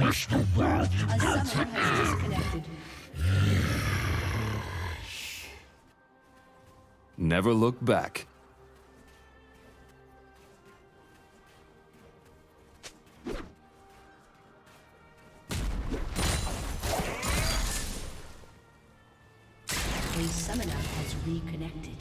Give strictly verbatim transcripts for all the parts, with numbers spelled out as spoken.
wish the world you got to end. Never look back. A summoner has reconnected.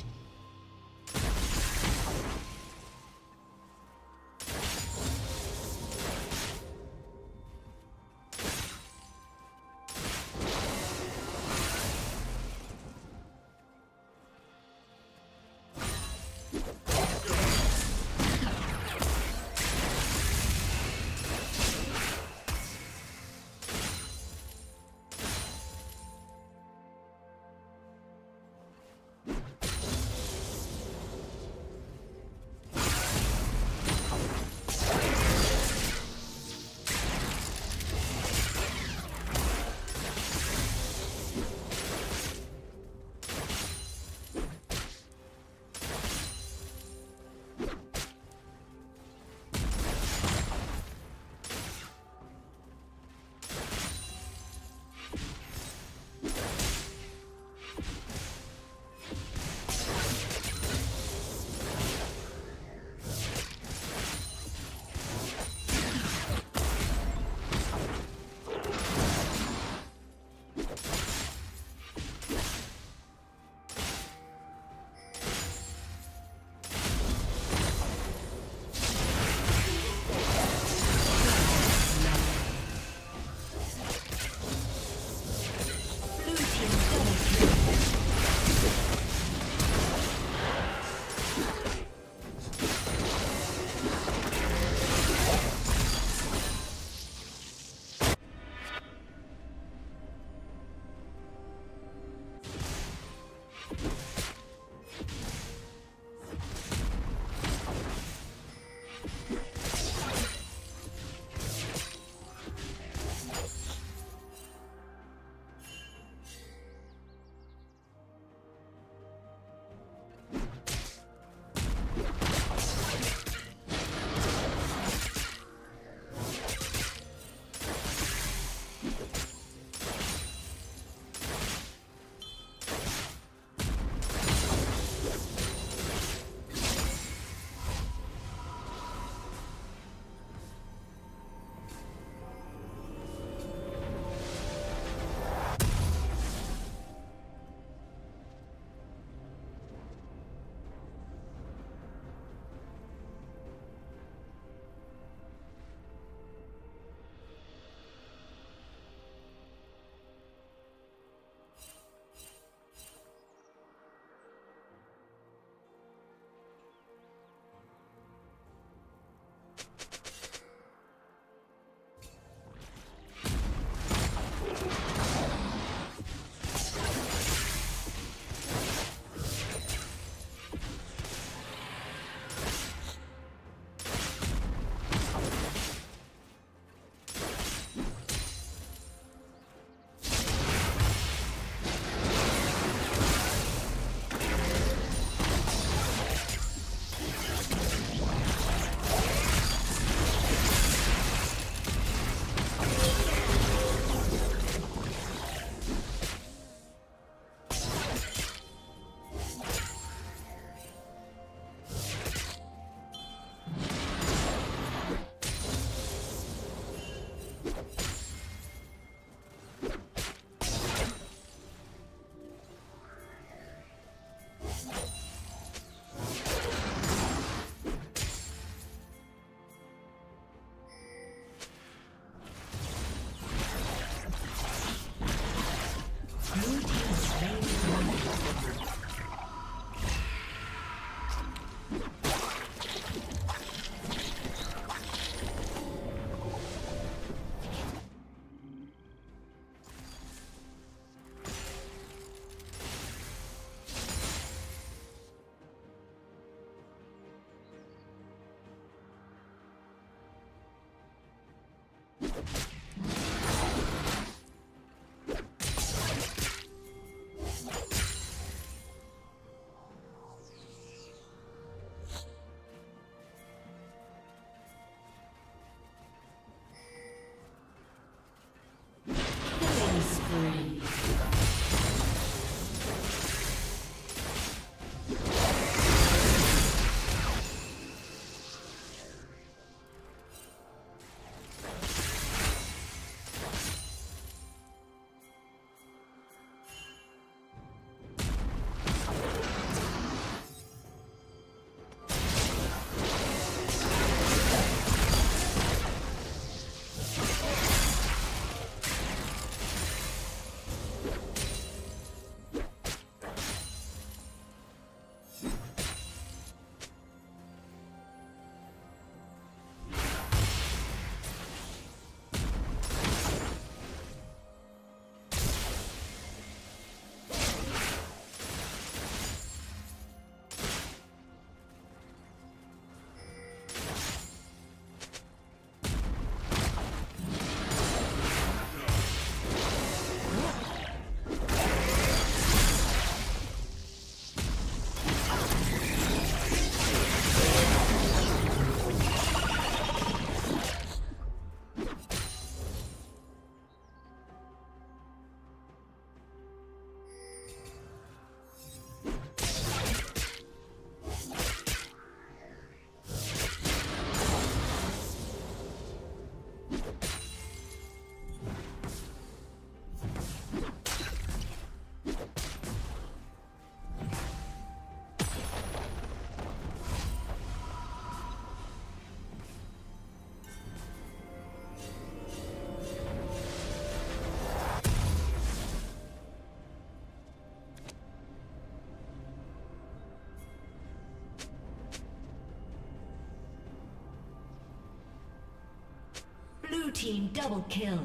Blue team double kill.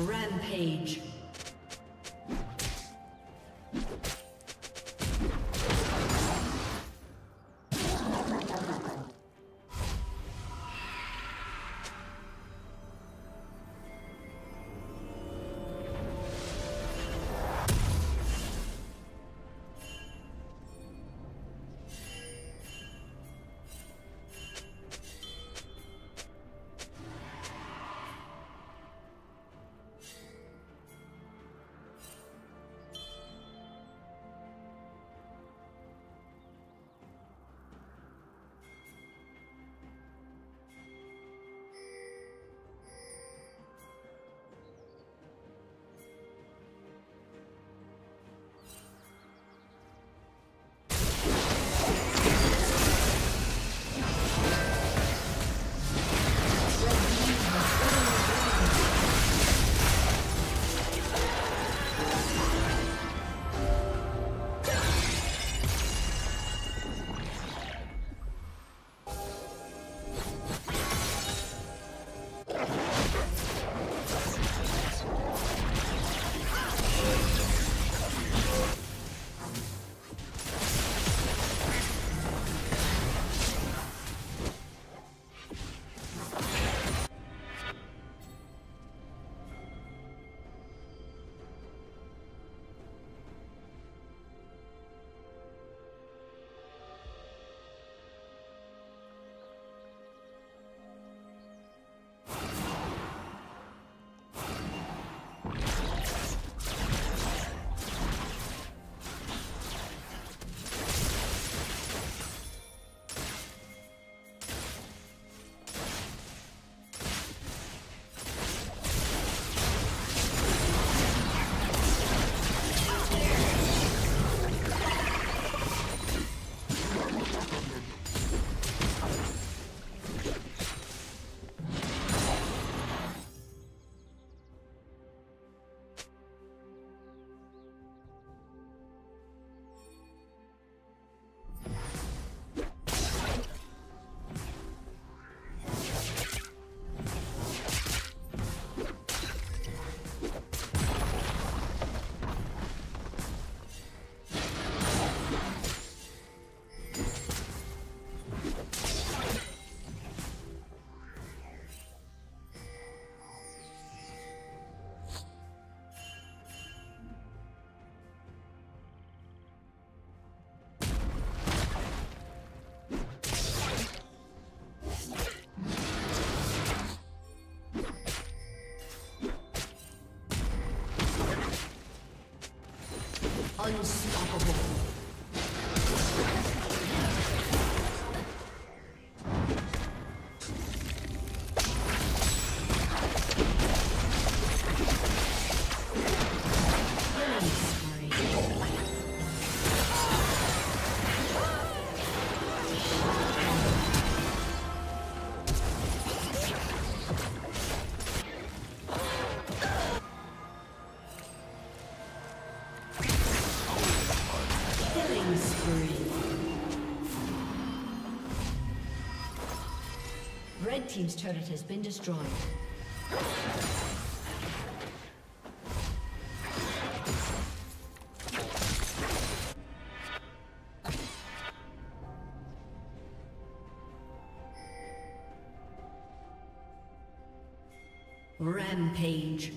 Rampage. Unstoppable. Spree. Red team's turret has been destroyed. Rampage.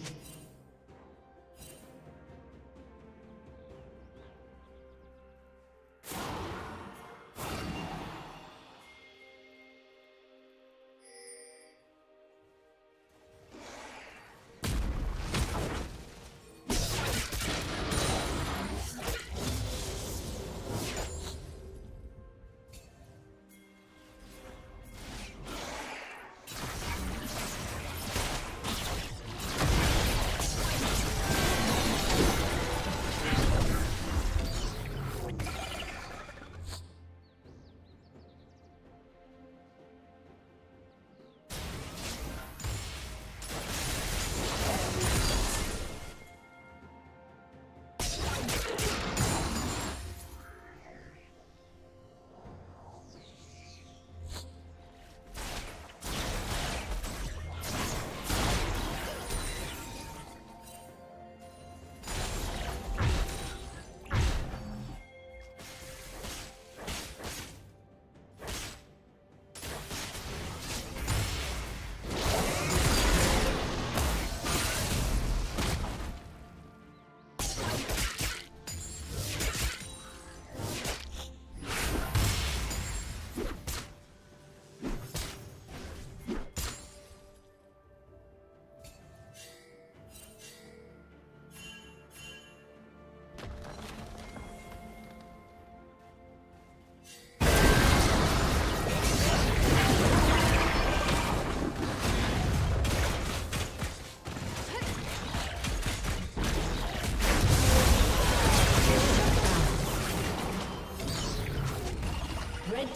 Red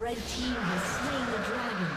Red team has slain the dragon.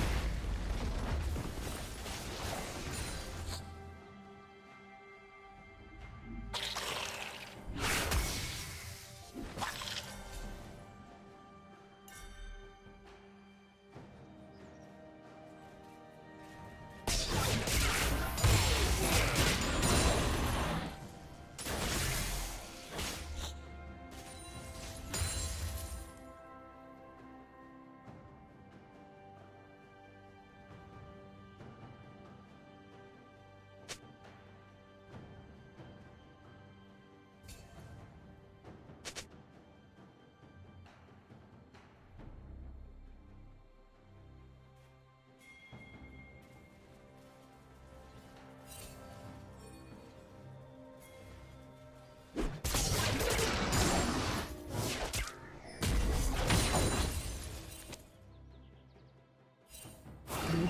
Blue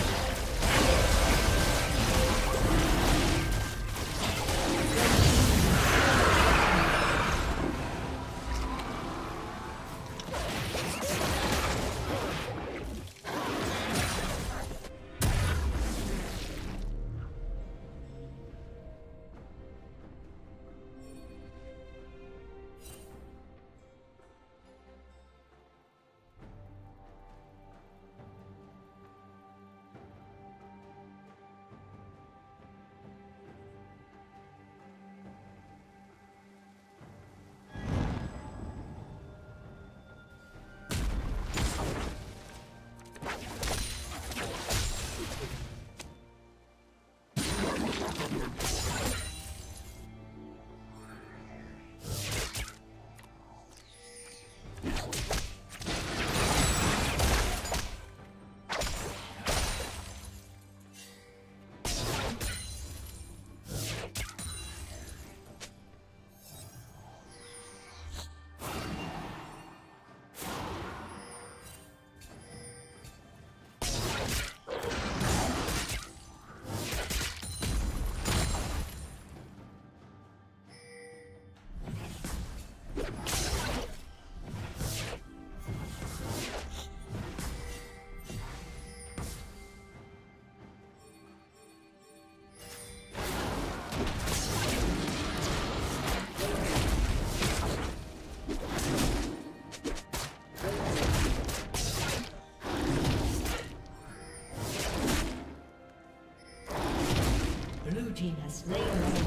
Team has slain the enemy.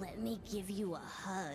Let me give you a hug.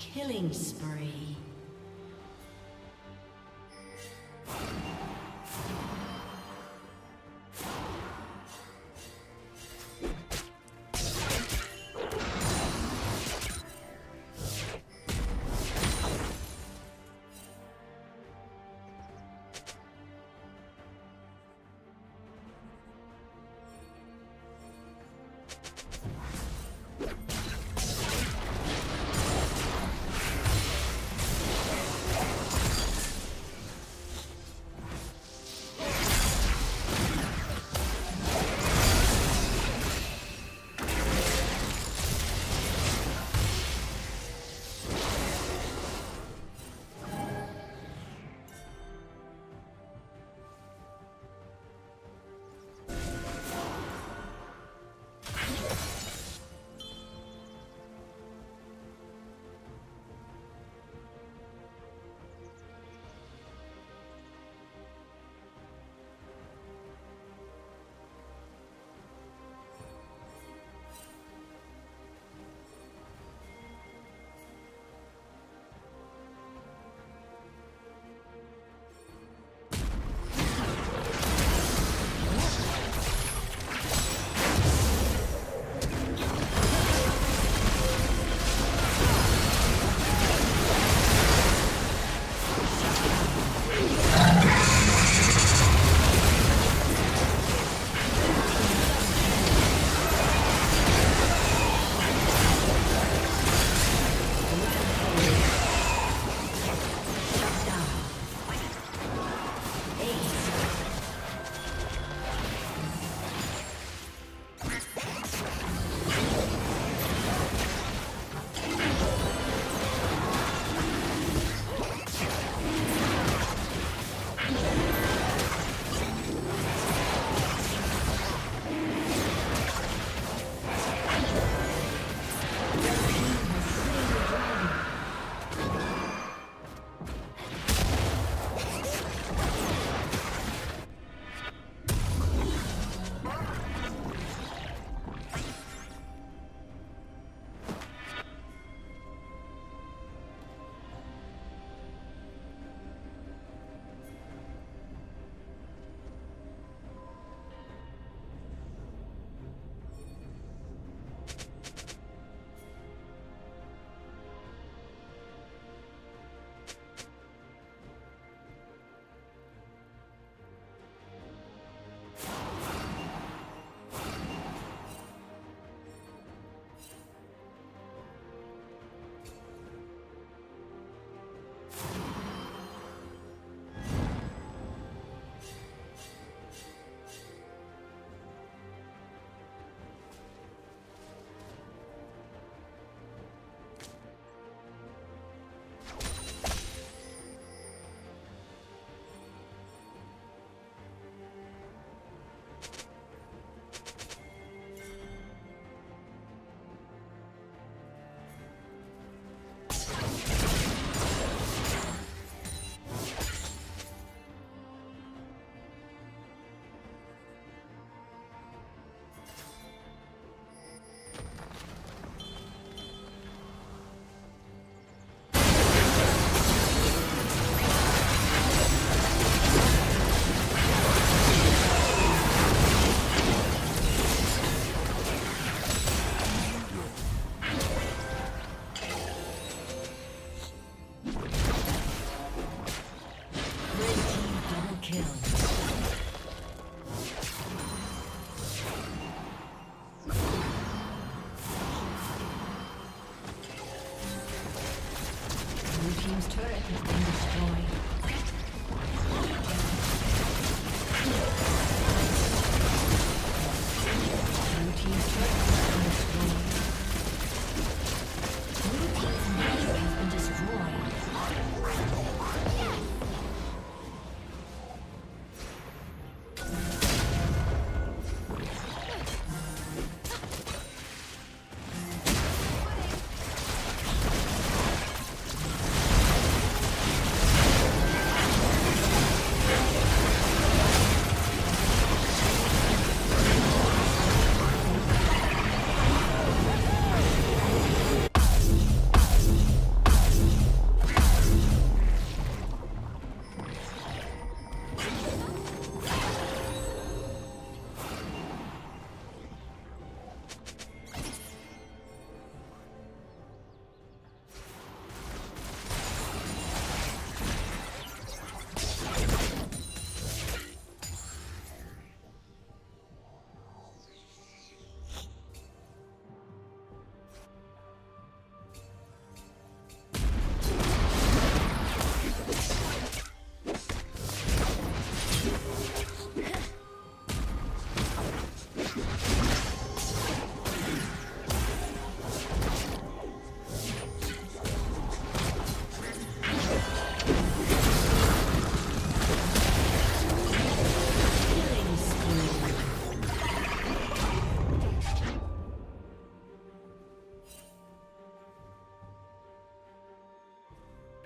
Killing spree.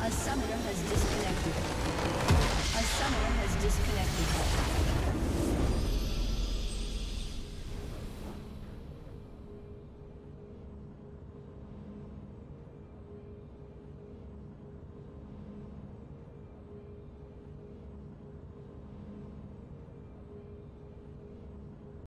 A summoner has disconnected. A summoner has disconnected.